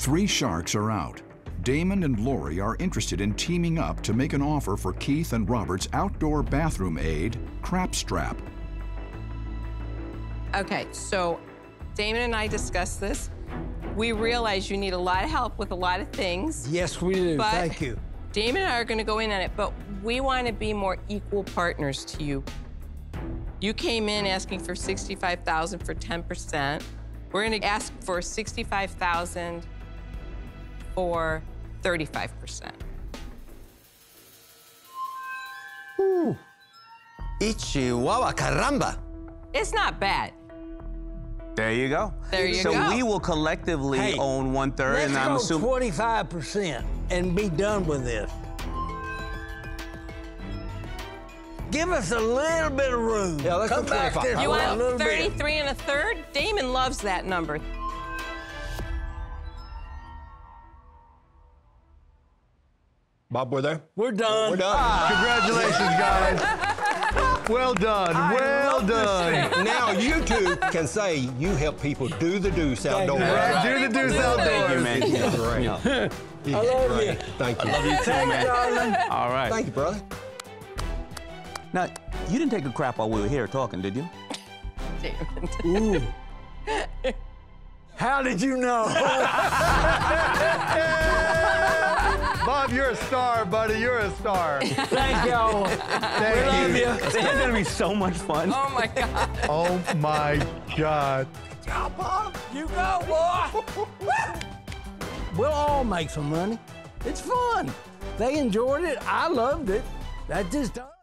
Three sharks are out. Damon and Lori are interested in teaming up to make an offer for Keith and Robert's outdoor bathroom aid, Krapp Strapp. Okay, so Damon and I discussed this. We realize you need a lot of help with a lot of things. Yes, we do. Thank you. Damon and I are going to go in on it, but we want to be more equal partners to you. You came in asking for $65,000 for 10%. We're going to ask for $65,000 for 35%. Ooh. Ichihuahua, caramba. It's not bad. There you go. There you go. So we will collectively own 1/3, and I'm assuming 25% and be done with this. Give us a little bit of room. Yeah, let's come back. You want 33 1/3? Damon loves that number. Bob, we're there? We're done. We're done. Ah. Congratulations, guys. Well done. Well done. Now you two can say you help people do the deuce outdoors. Right. Do the deuce outdoors. Thank you, man. Right. I love you. Thank you. I love you too, man. Darling. All right. Thank you, brother. Now, you didn't take a crap while we were here talking, did you? Damn. Ooh. How did you know? Bob, you're a star, buddy. You're a star. Thank y'all. Thank you. This is going to be so much fun. Oh, my God. Oh, my God. Good job, Bob. You go, boy. We'll all make some money. It's fun. They enjoyed it. I loved it. That just does.